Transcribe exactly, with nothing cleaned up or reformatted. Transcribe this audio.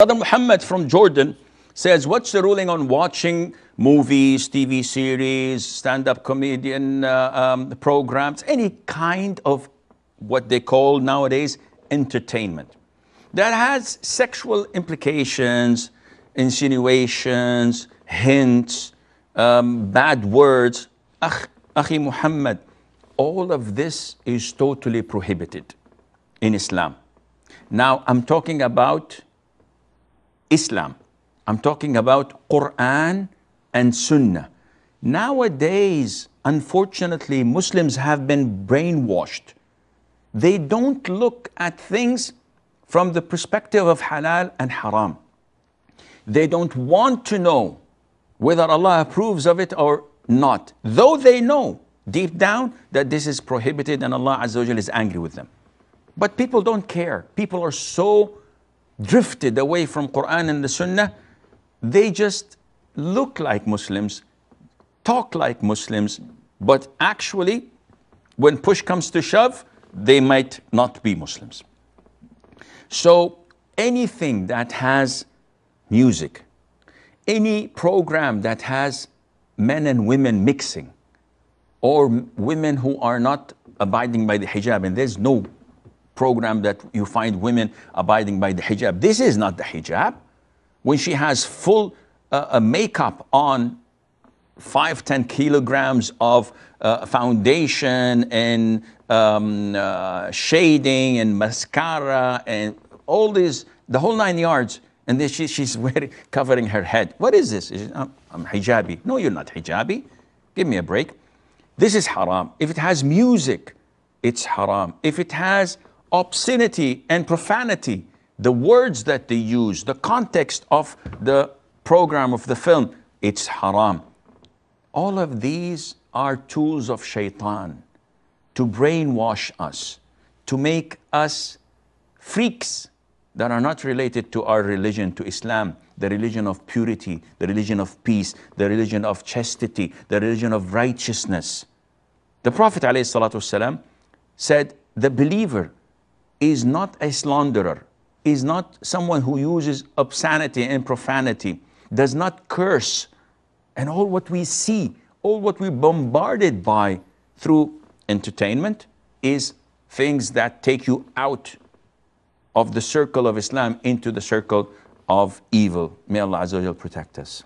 Brother Muhammad from Jordan says, what's the ruling on watching movies, T V series, stand-up comedian uh, um, programs, any kind of what they call nowadays entertainment that has sexual implications, insinuations, hints, um, bad words? Akh, Akhi Muhammad, all of this is totally prohibited in Islam. Now, I'm talking about Islam. I'm talking about Quran and Sunnah. Nowadays, unfortunately, Muslims have been brainwashed. They don't look at things from the perspective of halal and haram. They don't want to know whether Allah approves of it or not, though they know deep down that this is prohibited and Allah Azza wa Jal is angry with them. But people don't care. People are so drifted away from Quran and the Sunnah, they just look like Muslims, talk like Muslims, but actually, when push comes to shove, they might not be Muslims. So anything that has music, any program that has men and women mixing, or women who are not abiding by the hijab, and there's no program that you find women abiding by the hijab. This is not the hijab. When she has full uh, a makeup on, five, ten kilograms of uh, foundation and um, uh, shading and mascara and all this, the whole nine yards, and then she, she's wearing, covering her head. What is this? Is it, I'm, I'm hijabi. No, you're not hijabi. Give me a break. This is haram. If it has music, it's haram. If it has obscenity and profanity, the words that they use, the context of the program of the film, it's haram. All of these are tools of shaitan to brainwash us, to make us freaks that are not related to our religion, to Islam, the religion of purity, the religion of peace, the religion of chastity, the religion of righteousness. The Prophet ﷺ said, the believer is not a slanderer, is not someone who uses obscenity and profanity, does not curse. And all what we see, all what we're bombarded by through entertainment is things that take you out of the circle of Islam into the circle of evil. May Allah Azza wa Jal protect us.